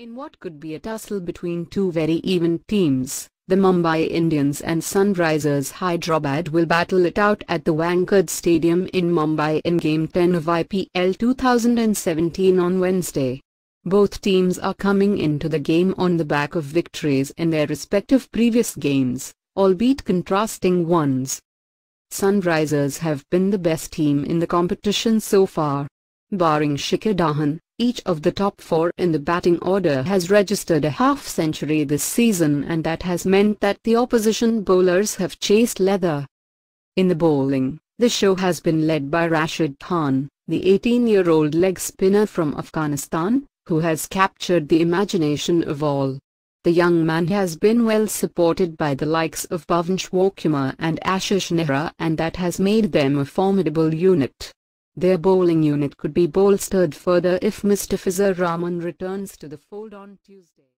In what could be a tussle between two very even teams, the Mumbai Indians and Sunrisers Hyderabad will battle it out at the Wankhede Stadium in Mumbai in Game 10 of IPL 2017 on Wednesday. Both teams are coming into the game on the back of victories in their respective previous games, albeit contrasting ones. Sunrisers have been the best team in the competition so far. Barring Shikhar Dhawan, each of the top four in the batting order has registered a half-century this season, and that has meant that the opposition bowlers have chased leather. In the bowling, the show has been led by Rashid Khan, the 18-year-old leg spinner from Afghanistan, who has captured the imagination of all. The young man has been well supported by the likes of Bhuvneshwar Kumar and Ashish Nehra, and that has made them a formidable unit. Their bowling unit could be bolstered further if Mustafizur Rahman returns to the fold on Tuesday.